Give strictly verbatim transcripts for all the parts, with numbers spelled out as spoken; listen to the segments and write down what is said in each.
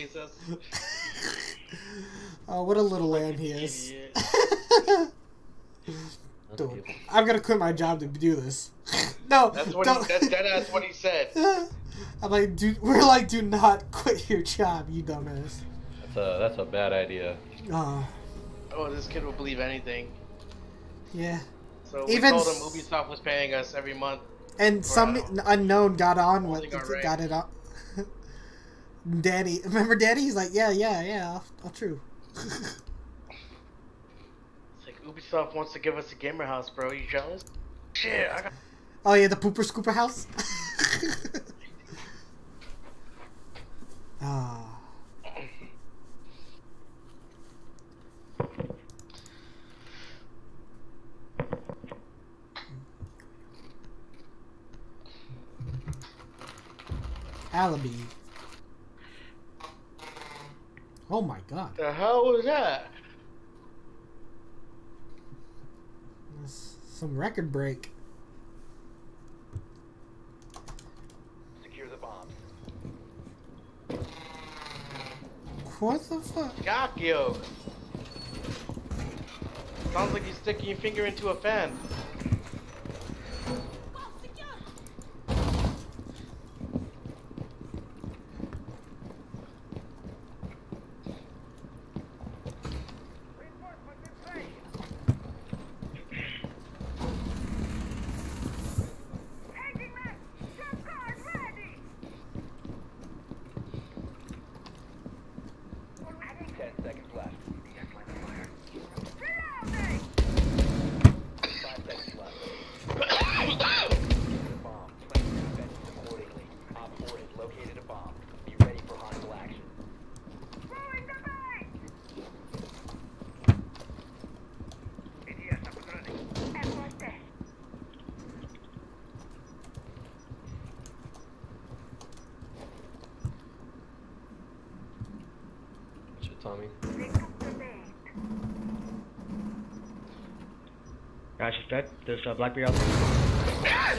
Jesus. Oh, what a little lamb he is. Dude, I'm gonna quit my job to do this. No, that's what don't. He, that's deadass what he said. I'm like, dude, we're like, do not quit your job, you dumbass. That's a that's a bad idea. Uh, oh, this kid will believe anything. Yeah. So we Even told him Ubisoft was paying us every month. And some uh, unknown got on with it, got it on. Daddy, remember Daddy? He's like, yeah, yeah, yeah, I'll, I'll true. It's like Ubisoft wants to give us a gamer house, bro. You jealous? Shit, I got. Oh yeah, the pooper scooper house. Ah. oh. Alabama. Oh my god. The hell was that? That's some record break. Secure the bomb. What the fuck? Got you. Sounds like you're sticking your finger into a fan. Tommy. Gosh, she's dead. There's a Blackbeard out there.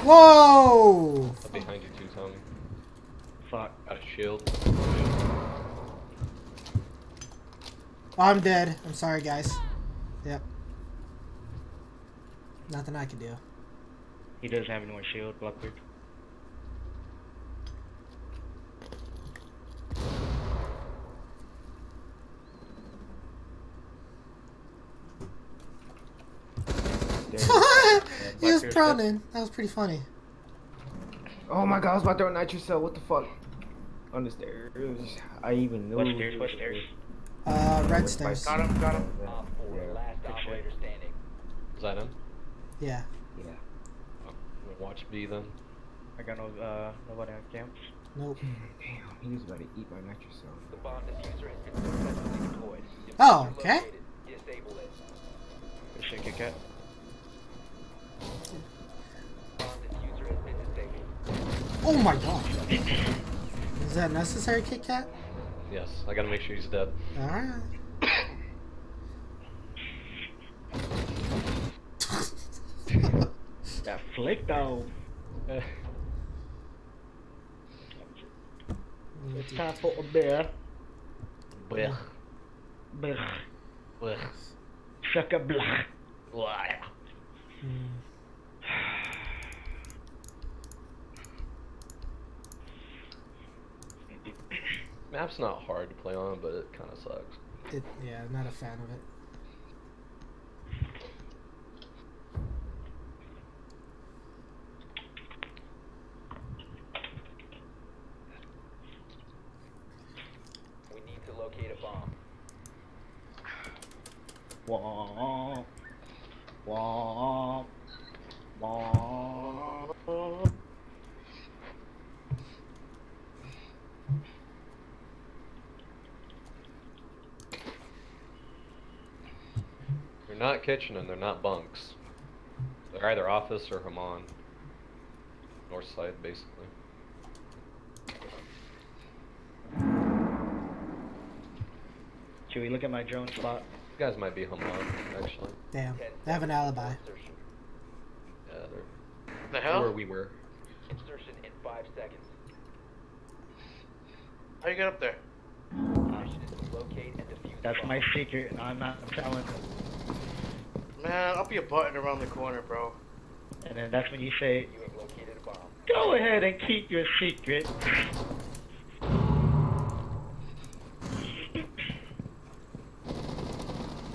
Whoa! I'm behind you too, Tommy. Fuck. Got a shield. I'm dead. I'm sorry, guys. Yep. Nothing I can do. He doesn't have any more shield, Blackbeard. He was prowling. That was pretty funny. Oh my god, I was about to throw a nitro cell. What the fuck? On the stairs. I even knew. What stairs? What stairs? Uh, red stairs. Got him, got him. Uh, last operator standing. Is that him? Yeah. Yeah. Watch B then. I got no, uh, nobody on camp. Nope. Damn, he was about to eat my nitro cell. The bomb diffuser has been successfully deployed. Oh, okay. Disable it. Good shit, Kit Kat. Oh my god. Is that necessary, Kit Kat? Yes, I gotta make sure he's dead. Alright. That flick though. It's time for a bear. Blech. Blech. Blech. Suck a blech. Blech. Hmm. Map's not hard to play on, but it kind of sucks. It, yeah, I'm not a fan of it. We need to locate a bomb. Womp. Womp. Womp. They're not kitchen and they're not bunks. They're either office or Haman. North side, basically. Should we look at my drone spot? You guys might be Haman, actually. Damn, they have an alibi. Yeah, they're... The hell? Where we were. Insertion in five seconds. How you get up there? That's my secret. I'm not telling you. Man, I'll be a button around the corner, bro. And then that's when you say, you have located a bomb. Go ahead and keep your secret.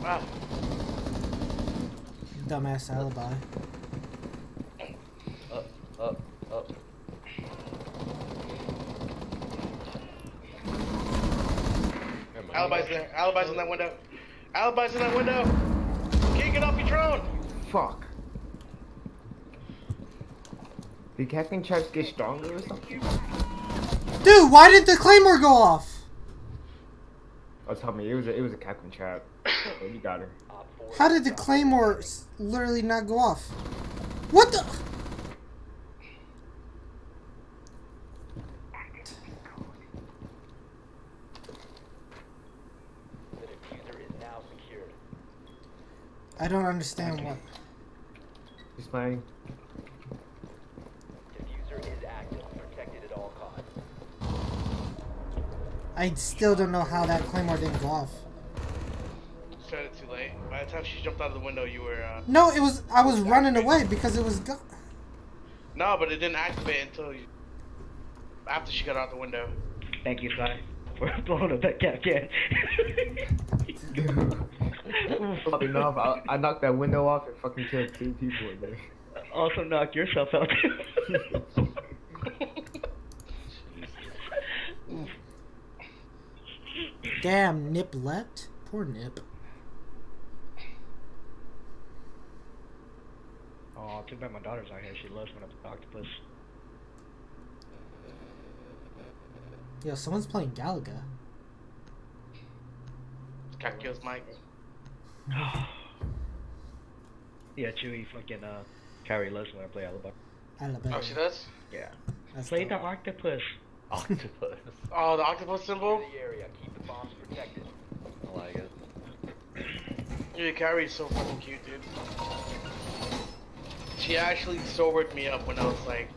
Wow. Dumbass alibi. Up, up, up. Alibi's there. Alibi's in that window. Alibi's in that window. Can't get off your drone. Fuck. Did Captain Chaps get stronger or something? Dude, why did the claymore go off? Oh, tell me, it was a, it was a Captain Chaps. Oh, you got her. How did the claymore literally not go off? What the? I don't understand what. He's playing. Diffuser is active, protected at all costs. I still don't know how that claymore didn't go off. Started too late. By the time she jumped out of the window, you were. Uh, no, it was. I was running away because it was. Go no, but it didn't activate until you. After she got out the window. Thank you, Sai. We're blowing up that cat again. Probably enough. I, I knocked that window off and fucking killed two people in there. Also knock yourself out. Damn, Nip left. Poor Nip. Oh, too bad my daughter's out here. She loves when I'm octopus. Yo, someone's playing Galaga. Cat kills Mike. Yeah, Chewie fucking uh, Carrie loves when I play Alabama. Alabama. Oh, she does? Yeah. That's play dope. The octopus. Octopus. Oh, the octopus symbol? The area. Keep the bombs protected. I like it. Yeah, Carrie's so fucking cute, dude. She actually sobered me up when I was like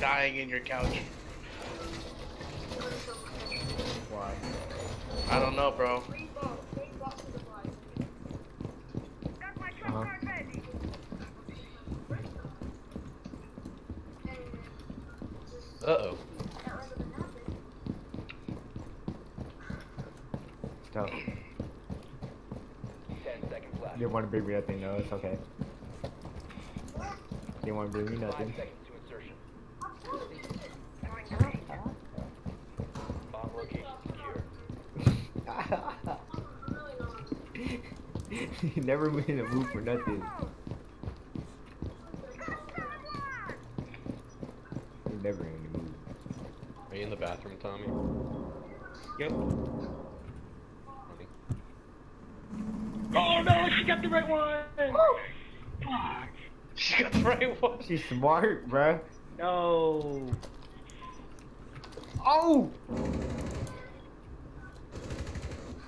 dying in your couch. Why? I don't know, bro. Uh-huh. Uh-oh. Tough. ten seconds left. You didn't want to bring me nothing, no, it's okay. You didn't want to bring me nothing. Bomb location secure. You never made a move for nothing. You're never in a move. Are you in the bathroom, Tommy? Yep. Oh no, she got the right one! Fuck! She got the right one! She's smart, bruh. No! Oh!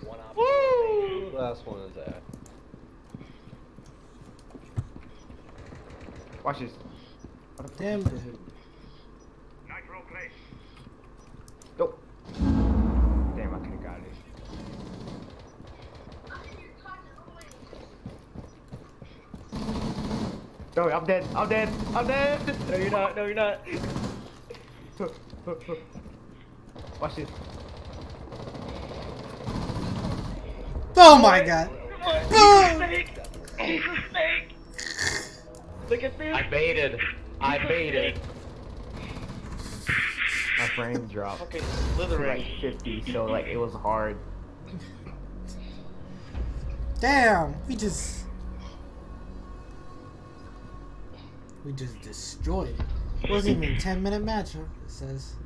One up. Woo! Last one is that. Watch this. Damn. Nitro place. Nope. Damn, I could've got it. No, I'm dead. I'm dead. I'm dead. No, you're not. No, you're not. Watch this. Oh my God. He's a snake. He's a snake. Look at this. I baited. I baited. My frame dropped. Okay, slithering. Like fifty, so like it was hard. Damn. We just. We just destroyed it. It wasn't even a ten minute match, it says.